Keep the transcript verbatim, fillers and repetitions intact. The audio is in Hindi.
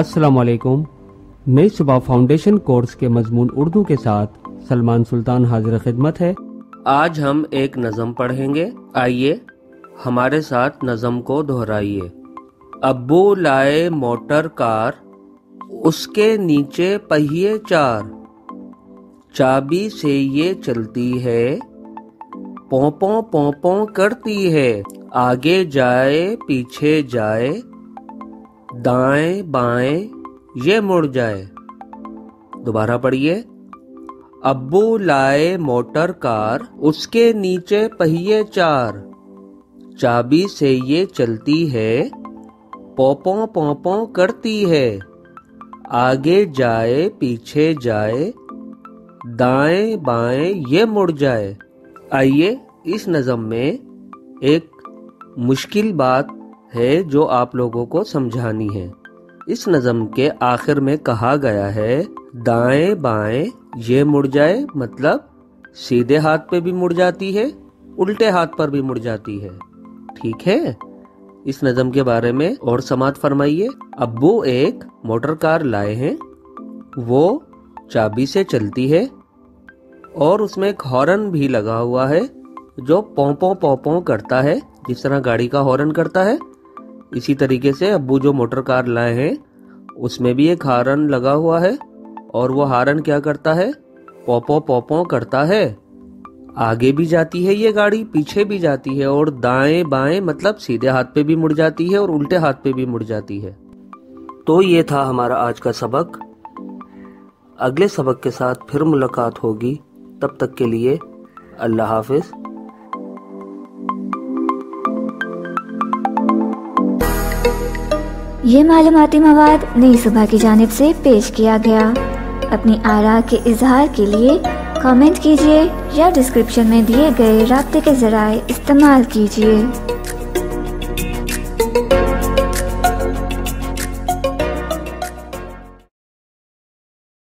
अस्सलामुअलैकुम। नई सुबह फाउंडेशन कोर्स के मजमून उर्दू के साथ सलमान सुल्तान हाजिर खिदमत है। आज हम एक नज़म पढ़ेंगे, आइए हमारे साथ नज़म को दोहराइए। अब्बू लाए मोटर कार, उसके नीचे पहिए चार, चाबी से ये चलती है, पोंपों पोंपों करती है, आगे जाए पीछे जाए, दाएं बाएं ये मुड़ जाए। दोबारा पढ़िए। अब्बू लाए मोटर कार, उसके नीचे पहिए चार, चाबी से ये चलती है, पोंपों पोंपों करती है, आगे जाए पीछे जाए, दाएं बाएं ये मुड़ जाए। आइए इस नज़म में एक मुश्किल बात है जो आप लोगों को समझानी है। इस नज़म के आखिर में कहा गया है दाएं बाएं ये मुड़ जाए, मतलब सीधे हाथ पे भी मुड़ जाती है, उल्टे हाथ पर भी मुड़ जाती है। ठीक है, इस नज़म के बारे में और समात फरमाइए। अब्बू एक मोटर कार लाए हैं, वो चाबी से चलती है और उसमें एक हॉर्न भी लगा हुआ है जो पोंपों पोंपों करता है, जिस तरह गाड़ी का हॉर्न करता है। इसी तरीके से अब्बू जो मोटर कार लाए हैं उसमें भी एक हारन लगा हुआ है और वो हारन क्या करता है, पोंपों पोंपों करता है। आगे भी जाती है ये गाड़ी, पीछे भी जाती है, और दाएं बाएं मतलब सीधे हाथ पे भी मुड़ जाती है और उल्टे हाथ पे भी मुड़ जाती है। तो ये था हमारा आज का सबक। अगले सबक के साथ फिर मुलाकात होगी, तब तक के लिए अल्लाह हाफिज। ये मालूमाती मवाद नई सुबह की जानिब से पेश किया गया। अपनी आरा के इजहार के लिए कमेंट कीजिए या डिस्क्रिप्शन में दिए गए राब्ते के जराए इस्तेमाल कीजिए।